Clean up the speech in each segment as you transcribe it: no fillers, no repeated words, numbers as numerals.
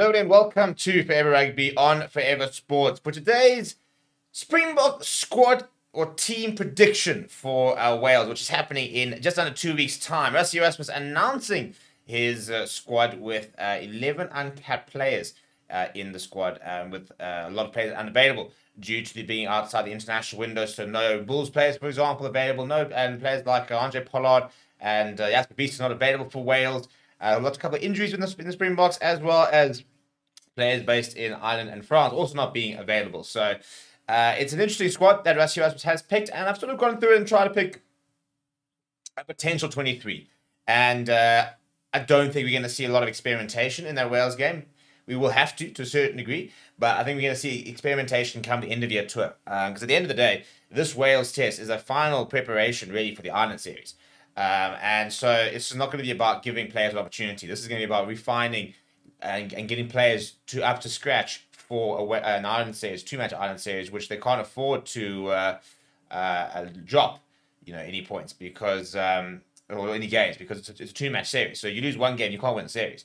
Hello and welcome to Forever Rugby on Forever Sports. For today's Springbok squad or team prediction for Wales, which is happening in just under 2 weeks' time. Rassie Erasmus announcing his squad with 11 uncapped players in the squad, with a lot of players unavailable due to being outside the international window. So no Bulls players, for example, available. No players like Handré Pollard and Jasper Wiese not available for Wales. A couple of injuries in the Springboks, as well as players based in Ireland and France also not being available. So it's an interesting squad that Rassie Erasmus has picked, and I've sort of gone through and tried to pick a potential 23. And I don't think we're going to see a lot of experimentation in that Wales game. We will have to a certain degree, but I think we're going to see experimentation come the end of year tour. Because at the end of the day, this Wales test is a final preparation really for the Ireland series. And so it's not going to be about giving players an opportunity. This is going to be about refining and getting players up to scratch for an Ireland series, two-match Ireland series, which they can't afford to drop, you know, any points because or any games because it's a two-match series. So you lose one game, you can't win the series.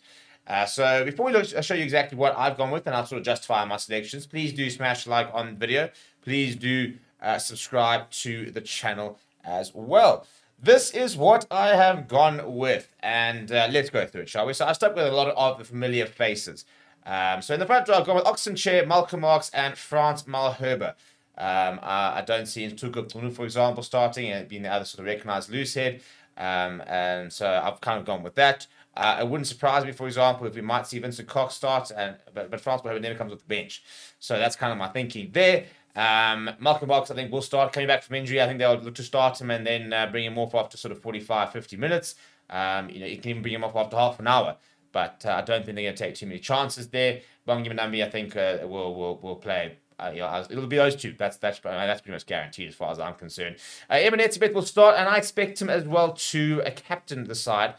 So before we I'll show you exactly what I've gone with, and I'll sort of justify my selections. Please do smash like on the video. Please do subscribe to the channel as well. This is what I have gone with, and let's go through it, shall we? So I've stuck with a lot of the familiar faces. So in the front row, I've gone with Oxenchair, Malcolm Marx, and Frans Malherbe. I don't see Tukupunu, for example, starting and being the other sort of recognised loose head. And so I've kind of gone with that. It wouldn't surprise me, for example, if we might see Vincent Koch start, but Frans Malherbe never comes off the bench. So that's kind of my thinking there. Malcolm Marx, I think, will start coming back from injury. I think they'll look to start him and then bring him off after sort of 45, 50 minutes. You know, you can even bring him off after half an hour. But I don't think they're going to take too many chances there. Bongi Minami, I think, will play. You know, it'll be those two. That's pretty much guaranteed as far as I'm concerned. Eben Etzebeth will start, and I expect him as well to captain the side.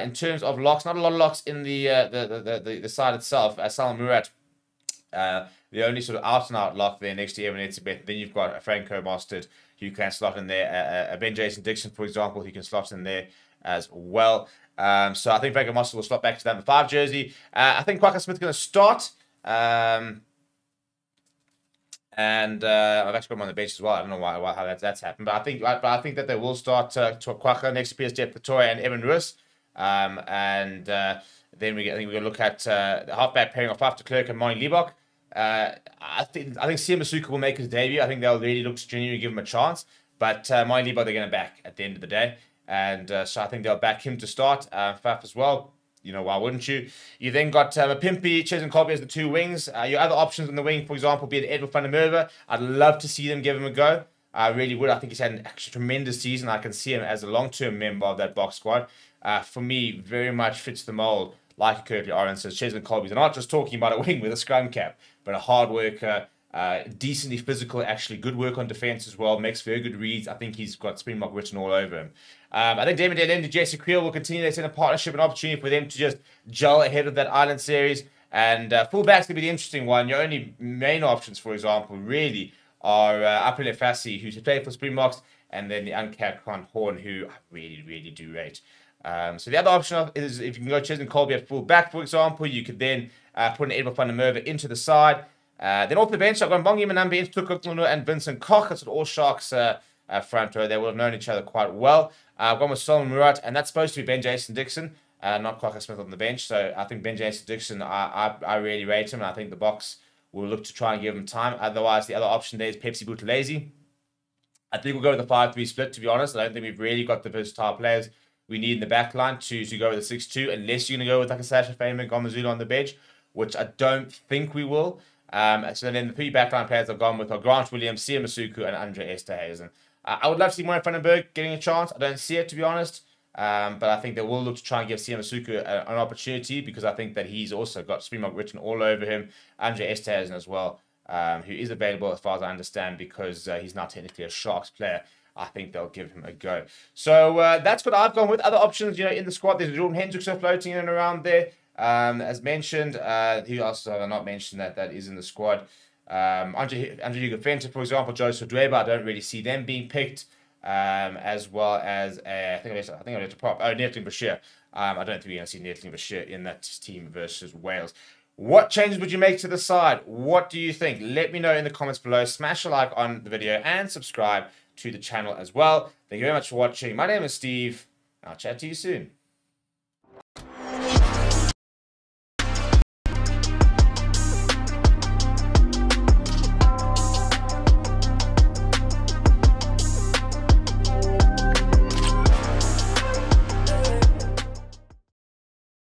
In terms of locks, not a lot of locks in the side itself. Salmaan Moerat, the only sort of out-and-out lock there next to Eben Etzebeth. Then you've got Franco Mostert, who can slot in there. Ben Jason Dixon, for example, who can slot in there as well. So I think Franco Mostert will slot back to number 5 jersey. I think Quacker Smith's going to start. I've actually got him on the bench as well. I don't know why how that's happened. But I think that they will start to Quacker next to PSJ Pittoria and Evan Ruiz. Then I think we're going to look at the halfback pairing of Faf de Klerk and Manie Libbok. I think Siya Masuku will make his debut. I think they'll really look to genuinely give him a chance. But Manie Libbok, they're going to back at the end of the day. And so I think they'll back him to start. Faf as well. You know, why wouldn't you? You then got Mpimpi, Cheslin Kolbe as the two wings. Your other options in the wing, for example, be Edward van der Merwe. I'd love to see them give him a go. I really would. I think he's had an actually tremendous season. I can see him as a long-term member of that box squad. For me, very much fits the mold. Like Kirby Aronson, Cheslin Kolbe. They're not just talking about a wing with a scrum cap, but a hard worker, decently physical, actually good work on defense as well. Makes very good reads. I think he's got Springbok written all over him. I think Damian de Allende and Jesse Kriel will continue their partnership and opportunity for them to just gel ahead of that Ireland series. And fullback's going to be the interesting one. Your only main options, for example, really are April Fassi, who's played for Springboks, and then the uncapped Khan Horn, who I really, really do rate. So the other option is if you can go Cheslin Kolbe at full back, for example, you could then put an Edward van der Merwe into the side. Then off the bench, I've got Bongi Minami into Tukupunu and Vincent Koch. That's all Sharks front row. They will have known each other quite well. I've gone with Salmaan Moerat, and that's supposed to be Ben Jason Dixon, not Quacker Smith on the bench. So I think Ben Jason Dixon, I really rate him, and I think the box will look to try and give him time. Otherwise, the other option there is Pepsi Buthelezi. I think we'll go with the 5-3 split, to be honest. I don't think we've really got the versatile players we need in the back line to go with the 6-2, unless you're going to go with like a Sasha Feynman, Gomazula on the bench, which I don't think we will. So then the 3 backline players I've gone with are Grant Williams, Siya Masuku, and André Esterhuizen. I would love to see Manie Libbok getting a chance. I don't see it, to be honest. But I think they will look to try and give Siya Masuku an opportunity because I think that he's also got Springbok written all over him. André Esterhuizen as well, who is available as far as I understand because he's not technically a Sharks player. I think they'll give him a go. So that's what I've gone with. Other options, you know, in the squad, there's Jordan Hendrickson floating in and around there. As mentioned, who else have I not mentioned that is in the squad? Andre Hugo-Fenter, for example, Joe Sodweba, I don't really see them being picked. As well as, I think I left a prop. Oh, Nathan Bashir. I don't think we're going to see Nathan Bashir in that team versus Wales. What changes would you make to the side? What do you think? Let me know in the comments below. Smash a like on the video and subscribe to the channel as well. Thank you very much for watching. My name is Steve. I'll chat to you soon.